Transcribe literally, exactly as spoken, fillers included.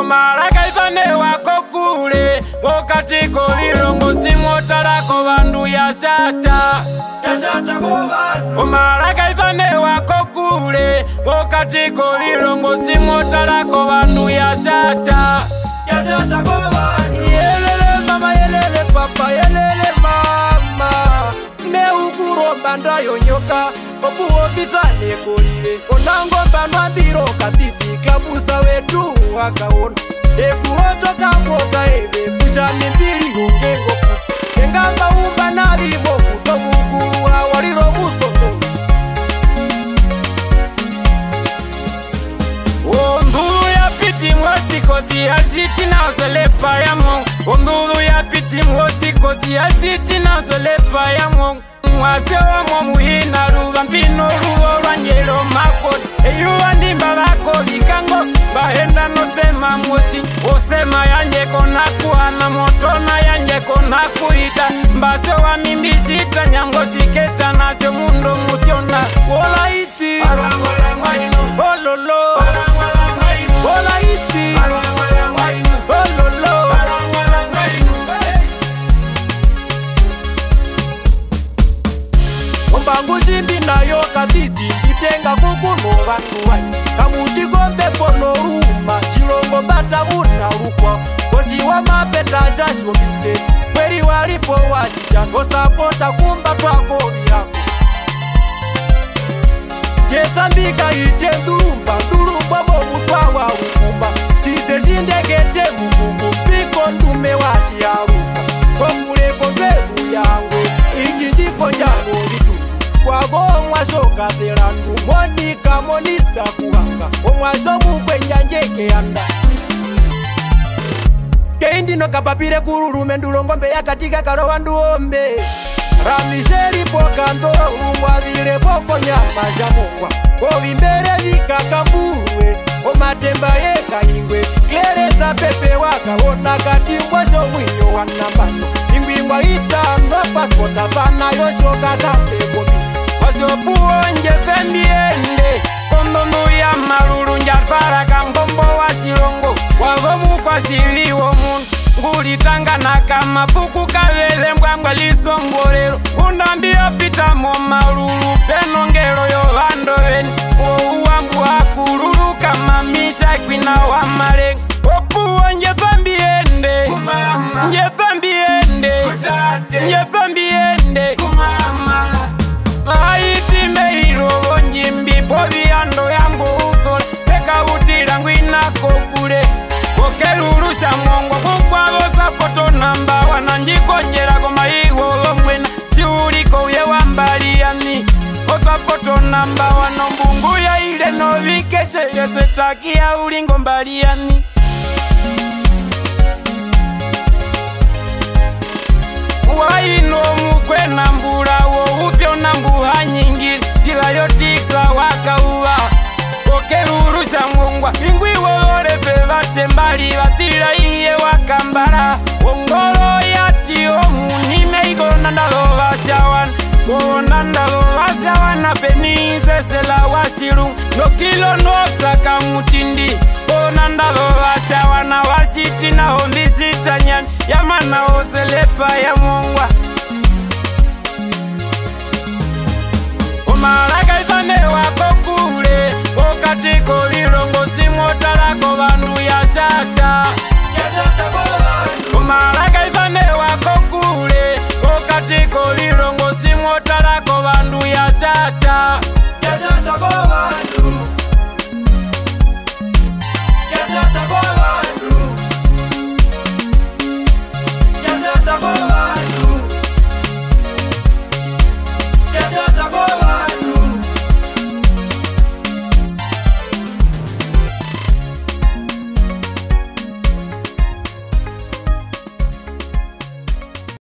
Umaraka ifane wako kule wakati kolirongo simotarako bandu ya sata Ya sata buvana Umaraka ifane wako kule wakati kolirongo simotarako bandu ya sata Ya sata buvana Yelele mama yelele papa yelele mama Meuguro banda yonyoka Opuo bizane kolire Onango banwa biroka titi Kabusa wetu wakaona Ekurocho kaboka ebe Pusha nipili ungengo Engamba uba na libo Kutobu kuwa waliro musoko Onduru ya piti mwasikosi Ashiti na Selepa Jamongua Onduru ya piti mwasikosi Ashiti na Selepa Jamongua Mwase wa mwamu hina ruga mpino huo wanyelo makoni Eyuwa ndimba lako likango Bahenda no sema mwosi Osema ya njeko na kuhana motona ya njeko na kuhita Mbase wa mimbishita nyango siketa na chomundo mutiona Wola iti Arangwala ngwainu Ololo Arangwala ngwainu Wola iti Arangwala ngwainu Ololo Arangwala ngwainu Mpangusimbi na yoka titi Kitenga kukuno watuwai Kamuti gombe pono ruma Chilongo bata unarukwa Kosi wa mapeta jasho mite Kweri walipo wajija Kosapota kumba kwa kovia Jesambika ite ndurumba Ndurumba boku kwa wa ukumba Sise shindekete mukungu Piko ndume wa shiaru Kwa mureko dwebu yangu Ikichiko njango vitu Kwa gongwa shoka thirangu Monika monista kuhanga Gongwa shomu kwenye njeke anda Keindi no kapapire kururu Menduro ngombe ya katika karawandu ombe Ramisheri poka ndoro Mwadhile poko nyama Jamongua Ovi mbele vika kambuwe Omatemba yeka ingwe Klereza pepe waka Ona katingwa shomu inyo wanambano Ingwi mwa itano Paspota vana yoshoka tape komi Wasiopuo njefendi ende Kondomu ya maruru njafara Kambombo wa silongo Wagomu kwa sili womun Kulitanga na kama puku kawele Mkwangwa lisongolero Unambio pita mo maruru Penongero yo vandoweni Uwangu hakururu kama misha kwina wa marengu Wapuo njefendi ende Njefendi ende Njefendi ende Maiti meiro njimbi Poviando yangu uthon Peka utirangu inako kure Kokeruru Shamongua Kukwa gosa poto namba Wananjiko njera goma iho longwena Chiuriko uye wambari yani Gosa poto namba Wanombungu ya ile novike Sheyese takia ulingo mbari yani Waino mkwe nambura wo upyo nambuha nyingiri Tila yotiksa waka uwa Okeruru Shamongua Ingwi worefe vate mbali Vatila iye wakambara Ongoro ya tiomu Nime igona ndalova shawana Gona ndalova shawana Penise sela washiru Nokilo nwapsa kamutindi Gona ndalova shawana Wasiti na hombisi tanyami Yamana o Selepa Jamongua Umaraka ifane wako kule Wakati kolirongo simotarako bandu ya sata Ya sata bovani Umaraka ifane wako kule Wakati kolirongo simotarako bandu ya sata Ya sata bovani